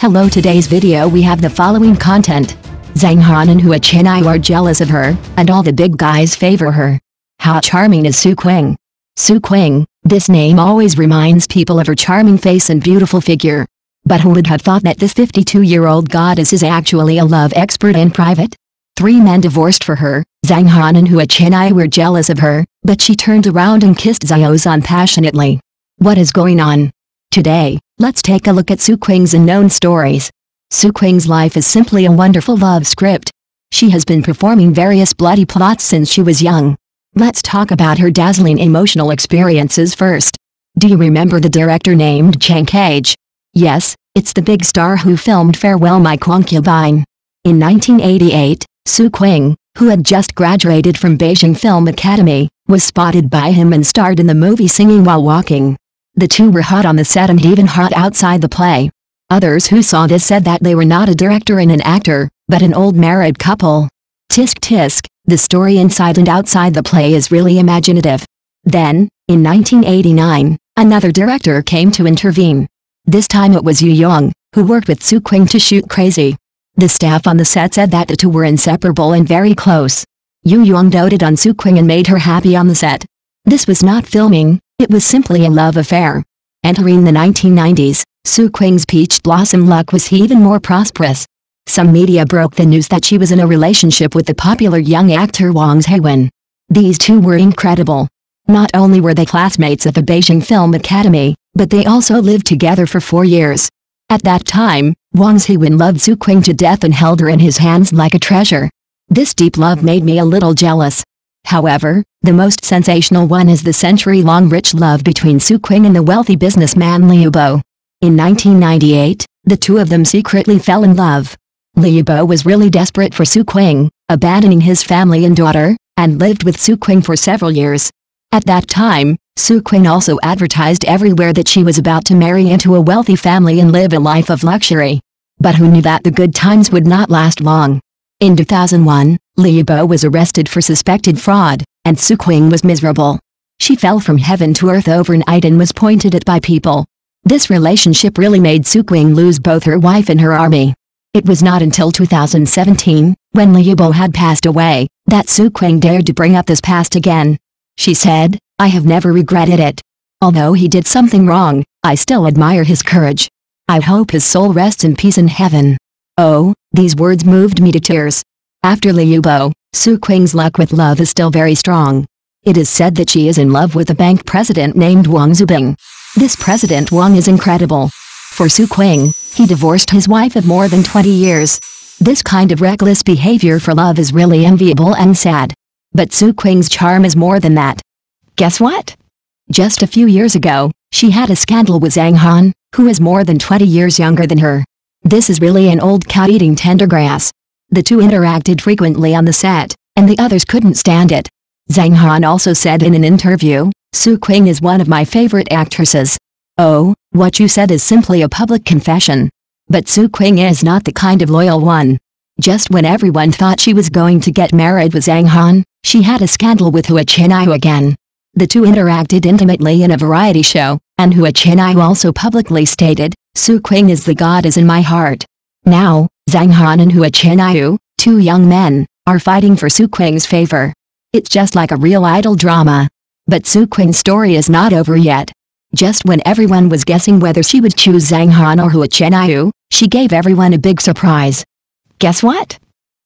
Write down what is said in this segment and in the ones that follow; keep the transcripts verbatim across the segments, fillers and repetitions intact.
Hello, today's video we have the following content. Zhang Han and Hua Chenyu are jealous of her, and all the big guys favor her. How charming is Xu Qing? Xu Qing, this name always reminds people of her charming face and beautiful figure. But who would have thought that this fifty-two-year-old goddess is actually a love expert in private? Three men divorced for her, Zhang Han and Hua Chenyu were jealous of her, but she turned around and kissed Ziyao Zhan passionately. What is going on? Today, let's take a look at Xu Qing's unknown stories. Xu Qing's life is simply a wonderful love script. She has been performing various bloody plots since she was young. Let's talk about her dazzling emotional experiences first. Do you remember the director named Chen Kaige? Yes, it's the big star who filmed Farewell My Concubine. In nineteen eighty-eight, Xu Qing, who had just graduated from Beijing Film Academy, was spotted by him and starred in the movie Singing While Walking. The two were hot on the set and even hot outside the play. Others who saw this said that they were not a director and an actor, but an old married couple. Tisk tisk, the story inside and outside the play is really imaginative. Then, in nineteen eighty-nine, another director came to intervene. This time it was Yu Yong, who worked with Xu Qing to shoot Crazy. The staff on the set said that the two were inseparable and very close. Yu Yong doted on Xu Qing and made her happy on the set. This was not filming, it was simply a love affair. Entering the nineteen nineties, Xu Qing's peach blossom luck was even more prosperous. Some media broke the news that she was in a relationship with the popular young actor Wang Zhiwen. These two were incredible. Not only were they classmates at the Beijing Film Academy, but they also lived together for four years. At that time, Wang Zhiwen loved Xu Qing to death and held her in his hands like a treasure. This deep love made me a little jealous. However, the most sensational one is the century-long rich love between Xu Qing and the wealthy businessman Liu Bo. In nineteen ninety-eight, the two of them secretly fell in love. Liu Bo was really desperate for Xu Qing, abandoning his family and daughter, and lived with Xu Qing for several years. At that time, Xu Qing also advertised everywhere that she was about to marry into a wealthy family and live a life of luxury. But who knew that the good times would not last long? In two thousand one, Liu Bo was arrested for suspected fraud, and Xu Qing was miserable. She fell from heaven to earth overnight and was pointed at by people. This relationship really made Xu Qing lose both her wife and her army. It was not until two thousand seventeen, when Liu Bo had passed away, that Xu Qing dared to bring up this past again. She said, "I have never regretted it. Although he did something wrong, I still admire his courage. I hope his soul rests in peace in heaven." Oh, these words moved me to tears. After Liu Bo, Xu Qing's luck with love is still very strong. It is said that she is in love with a bank president named Wang Zubing. This President Wang is incredible. For Xu Qing, he divorced his wife of more than twenty years. This kind of reckless behavior for love is really enviable and sad. But Xu Qing's charm is more than that. Guess what? Just a few years ago, she had a scandal with Zhang Han, who is more than twenty years younger than her. This is really an old cat eating tender grass. The two interacted frequently on the set, and the others couldn't stand it. Zhang Han also said in an interview, "Xu Qing is one of my favorite actresses." Oh, what you said is simply a public confession. But Xu Qing is not the kind of loyal one. Just when everyone thought she was going to get married with Zhang Han, she had a scandal with Hua Chenyu again. The two interacted intimately in a variety show, and Hua Chenyu also publicly stated, "Xu Qing is the goddess in my heart." Now, Zhang Han and Hua Chenyu, two young men, are fighting for Xu Qing's favor. It's just like a real idol drama. But Xu Qing's story is not over yet. Just when everyone was guessing whether she would choose Zhang Han or Hua Chenyu, she gave everyone a big surprise. Guess what?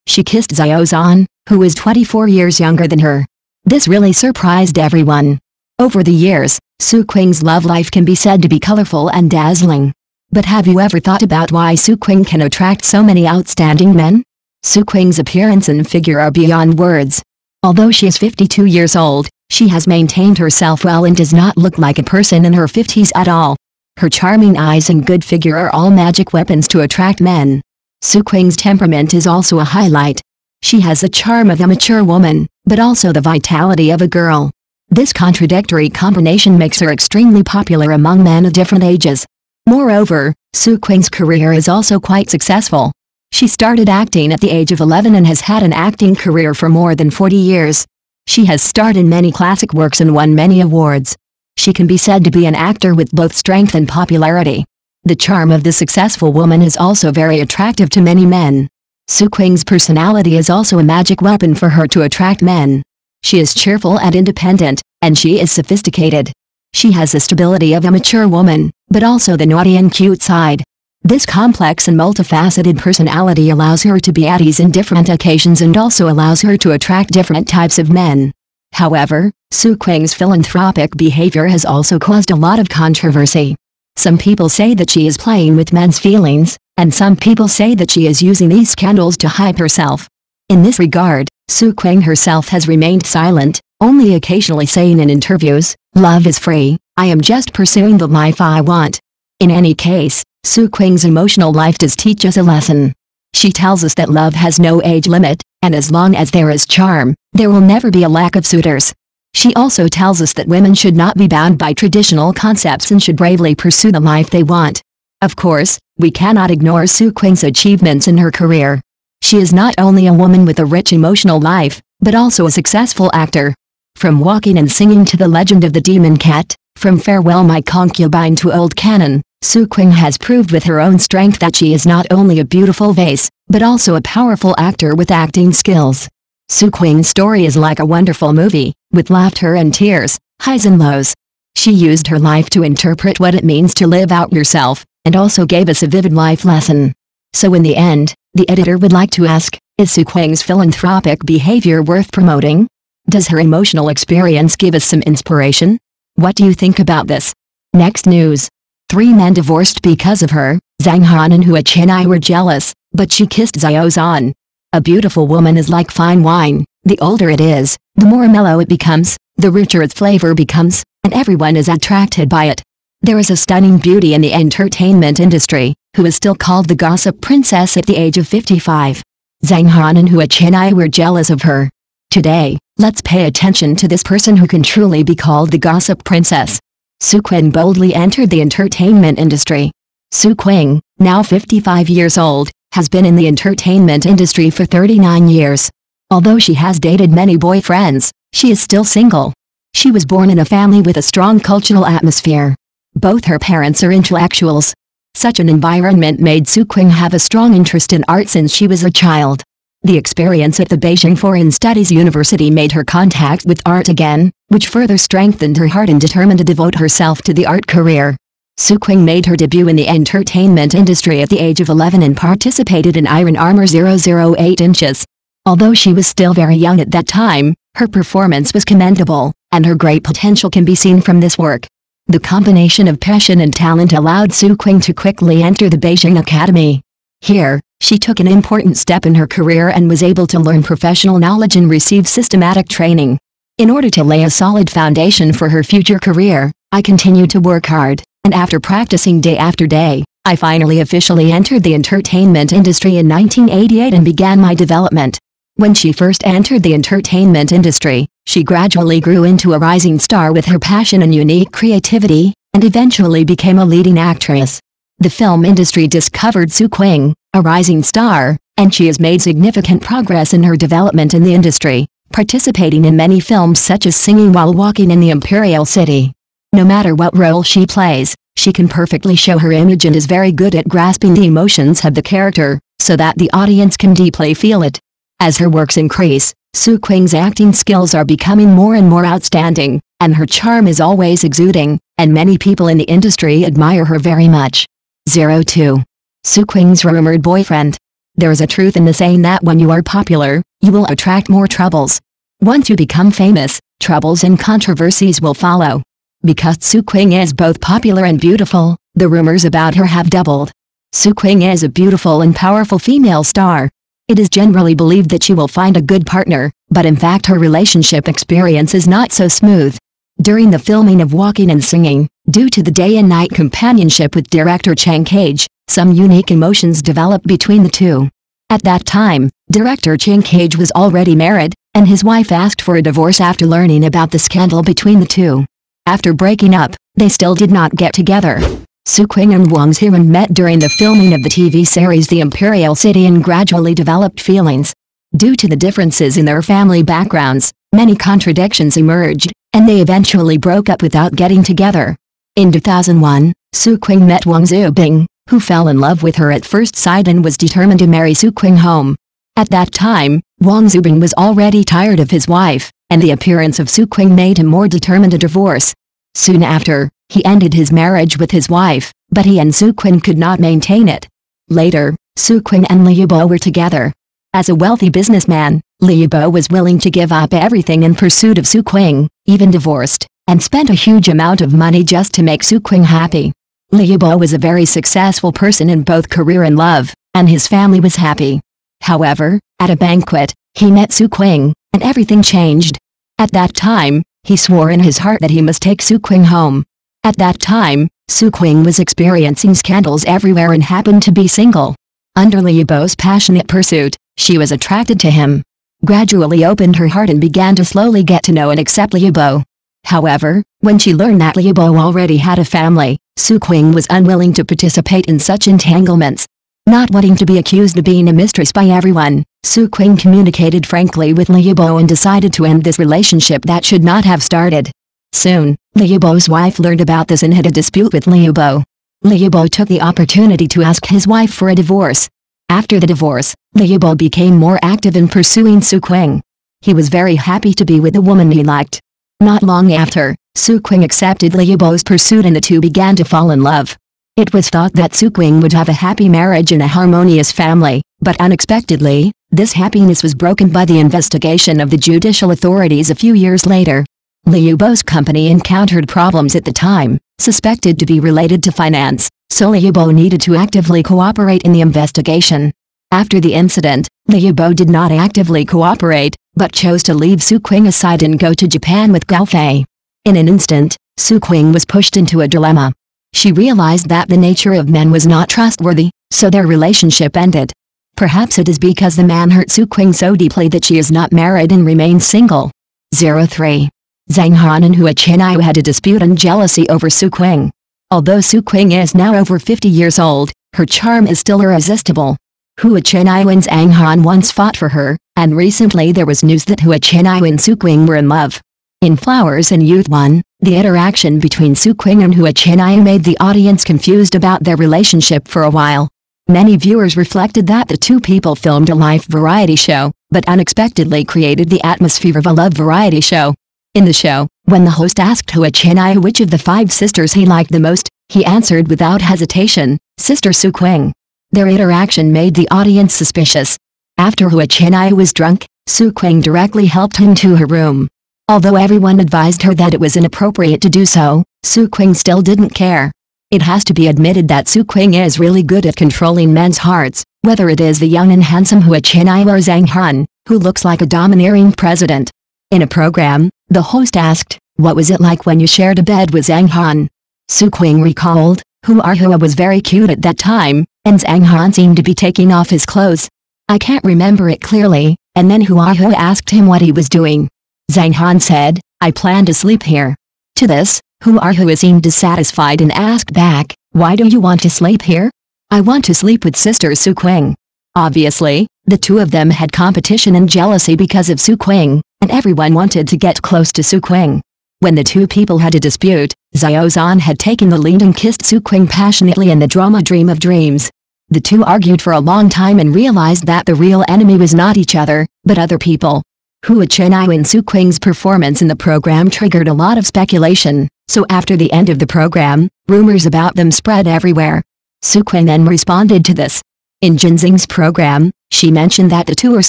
She kissed Ziyao Zhan, who is twenty-four years younger than her. This really surprised everyone. Over the years, Xu Qing's love life can be said to be colorful and dazzling. But have you ever thought about why Xu Qing can attract so many outstanding men? Xu Qing's appearance and figure are beyond words. Although she is fifty-two years old, she has maintained herself well and does not look like a person in her fifties at all. Her charming eyes and good figure are all magic weapons to attract men. Xu Qing's temperament is also a highlight. She has the charm of a mature woman, but also the vitality of a girl. This contradictory combination makes her extremely popular among men of different ages. Moreover, Xu Qing's career is also quite successful. She started acting at the age of eleven and has had an acting career for more than forty years. She has starred in many classic works and won many awards. She can be said to be an actor with both strength and popularity. The charm of the successful woman is also very attractive to many men. Xu Qing's personality is also a magic weapon for her to attract men. She is cheerful and independent, and she is sophisticated. She has the stability of a mature woman, but also the naughty and cute side. This complex and multifaceted personality allows her to be at ease in different occasions and also allows her to attract different types of men. However, Xu Qing's philanthropic behavior has also caused a lot of controversy. Some people say that she is playing with men's feelings, and some people say that she is using these scandals to hype herself. In this regard, Xu Qing herself has remained silent, only occasionally saying in interviews, "Love is free, I am just pursuing the life I want." In any case, Xu Qing's emotional life does teach us a lesson. She tells us that love has no age limit, and as long as there is charm, there will never be a lack of suitors. She also tells us that women should not be bound by traditional concepts and should bravely pursue the life they want. Of course, we cannot ignore Xu Qing's achievements in her career. She is not only a woman with a rich emotional life, but also a successful actor. From Walking and Singing to The Legend of the Demon Cat, from Farewell My Concubine to Old Canon, Xu Qing has proved with her own strength that she is not only a beautiful vase, but also a powerful actor with acting skills. Xu Qing's story is like a wonderful movie, with laughter and tears, highs and lows. She used her life to interpret what it means to live out yourself, and also gave us a vivid life lesson. So in the end, the editor would like to ask, is Xu Qing's philanthropic behavior worth promoting? Does her emotional experience give us some inspiration? What do you think about this? Next news. Three men divorced because of her. Zhang Han and Hua Chenyu were jealous, but she kissed Ziyao Zhan. A beautiful woman is like fine wine, the older it is, the more mellow it becomes, the richer its flavor becomes, and everyone is attracted by it. There is a stunning beauty in the entertainment industry, who is still called the gossip princess at the age of fifty-five. Zhang Han and Hua Chenyu were jealous of her. Today, let's pay attention to this person who can truly be called the gossip princess. Xu Qing boldly entered the entertainment industry. Xu Qing, now fifty-five years old, has been in the entertainment industry for thirty-nine years. Although she has dated many boyfriends, she is still single. She was born in a family with a strong cultural atmosphere. Both her parents are intellectuals. Such an environment made Xu Qing have a strong interest in art since she was a child. The experience at the Beijing Foreign Studies University made her contact with art again, which further strengthened her heart and determined to devote herself to the art career. Xu Qing made her debut in the entertainment industry at the age of eleven and participated in Iron Armor zero zero eight inches. Although she was still very young at that time, her performance was commendable, and her great potential can be seen from this work. The combination of passion and talent allowed Xu Qing to quickly enter the Beijing Academy. Here, she took an important step in her career and was able to learn professional knowledge and receive systematic training. In order to lay a solid foundation for her future career, I continued to work hard, and after practicing day after day, I finally officially entered the entertainment industry in nineteen eighty-eight and began my development. When she first entered the entertainment industry, she gradually grew into a rising star with her passion and unique creativity, and eventually became a leading actress. The film industry discovered Xu Qing, a rising star, and she has made significant progress in her development in the industry, participating in many films such as Singing While Walking in the Imperial City. No matter what role she plays, she can perfectly show her image and is very good at grasping the emotions of the character, so that the audience can deeply feel it. As her works increase, Xu Qing's acting skills are becoming more and more outstanding, and her charm is always exuding, and many people in the industry admire her very much. zero two. Xu Qing's rumored boyfriend. There is a truth in the saying that when you are popular, you will attract more troubles. Once you become famous, troubles and controversies will follow. Because Xu Qing is both popular and beautiful, the rumors about her have doubled. Xu Qing is a beautiful and powerful female star. It is generally believed that she will find a good partner, but in fact her relationship experience is not so smooth. During the filming of Walking and Singing, due to the day and night companionship with director Chen Kaige, some unique emotions developed between the two. At that time, director Chen Kaige was already married, and his wife asked for a divorce after learning about the scandal between the two. After breaking up, they still did not get together. Xu Qing and Wang Zhiwen met during the filming of the T V series The Imperial City and gradually developed feelings. Due to the differences in their family backgrounds, many contradictions emerged, and they eventually broke up without getting together. In two thousand one, Xu Qing met Wang Zubing, who fell in love with her at first sight and was determined to marry Xu Qing home. At that time, Wang Zubing was already tired of his wife, and the appearance of Xu Qing made him more determined to divorce. Soon after, he ended his marriage with his wife, but he and Xu Qing could not maintain it. Later, Xu Qing and Liu Bo were together. As a wealthy businessman, Liu Bo was willing to give up everything in pursuit of Xu Qing, even divorced, and spent a huge amount of money just to make Xu Qing happy. Liu Bo was a very successful person in both career and love, and his family was happy. However, at a banquet, he met Xu Qing, and everything changed. At that time, he swore in his heart that he must take Xu Qing home. At that time, Xu Qing was experiencing scandals everywhere and happened to be single. Under Liu Bo's passionate pursuit, she was attracted to him. Gradually opened her heart and began to slowly get to know and accept Liu Bo. However, when she learned that Liu Bo already had a family, Xu Qing was unwilling to participate in such entanglements. Not wanting to be accused of being a mistress by everyone, Xu Qing communicated frankly with Liu Bo and decided to end this relationship that should not have started. Soon, Liu Bo's wife learned about this and had a dispute with Liu Bo. Liu Bo took the opportunity to ask his wife for a divorce. After the divorce, Liu Bo became more active in pursuing Xu Qing. He was very happy to be with the woman he liked. Not long after, Xu Qing accepted Liu Bo's pursuit and the two began to fall in love. It was thought that Xu Qing would have a happy marriage and a harmonious family, but unexpectedly, this happiness was broken by the investigation of the judicial authorities a few years later. Liu Bo's company encountered problems at the time, suspected to be related to finance, so Liu Bo needed to actively cooperate in the investigation. After the incident, Liu Bo did not actively cooperate, but chose to leave Xu Qing aside and go to Japan with Gao Fei. In an instant, Xu Qing was pushed into a dilemma. She realized that the nature of men was not trustworthy, so their relationship ended. Perhaps it is because the man hurt Xu Qing so deeply that she is not married and remains single. zero three. Zhang Han and Hua Chenyu had a dispute and jealousy over Xu Qing. Although Xu Qing is now over fifty years old, her charm is still irresistible. Hua Chenyu and Zhang Han once fought for her, and recently there was news that Hua Chenyu and Xu Qing were in love. In Flowers and Youth one, the interaction between Xu Qing and Hua Chenyu made the audience confused about their relationship for a while. Many viewers reflected that the two people filmed a live variety show, but unexpectedly created the atmosphere of a love variety show. In the show, when the host asked Hua Chenyu which of the five sisters he liked the most, he answered without hesitation, Sister Xu Qing. Their interaction made the audience suspicious. After Hua Chenyu was drunk, Xu Qing directly helped him to her room. Although everyone advised her that it was inappropriate to do so, Xu Qing still didn't care. It has to be admitted that Xu Qing is really good at controlling men's hearts, whether it is the young and handsome Hua Chenyu or Zhang Han, who looks like a domineering president. In a program, the host asked, "What was it like when you shared a bed with Zhang Han?" Xu Qing recalled, "Hua Hua was very cute at that time, and Zhang Han seemed to be taking off his clothes. I can't remember it clearly, and then Hua Hua asked him what he was doing. Zhang Han said, I plan to sleep here. To this, Hua Hua seemed dissatisfied and asked back, why do you want to sleep here? I want to sleep with Sister Xu Qing. Obviously, the two of them had competition and jealousy because of Xu Qing, and everyone wanted to get close to Xu Qing. When the two people had a dispute, Ziyao Zhan had taken the lead and kissed Xu Qing passionately in the drama Dream of Dreams. The two argued for a long time and realized that the real enemy was not each other, but other people. Hua Chenyu and Xu Qing's performance in the program triggered a lot of speculation, so after the end of the program, rumors about them spread everywhere. Xu Qing then responded to this. In Jin Xing's program, she mentioned that the two are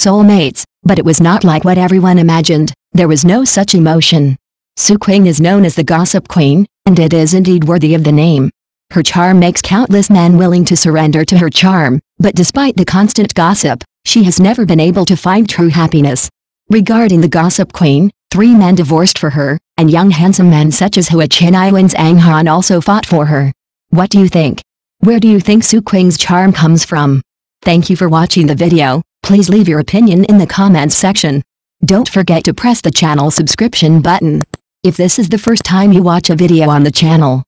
soulmates, but it was not like what everyone imagined, there was no such emotion. Xu Qing is known as the Gossip Queen, and it is indeed worthy of the name. Her charm makes countless men willing to surrender to her charm, but despite the constant gossip, she has never been able to find true happiness. Regarding the Gossip Queen, three men divorced for her, and young handsome men such as Hua Chenyu and Zhang Han also fought for her. What do you think? Where do you think Xu Qing's charm comes from? Thank you for watching the video, please leave your opinion in the comments section. Don't forget to press the channel subscription button. If this is the first time you watch a video on the channel,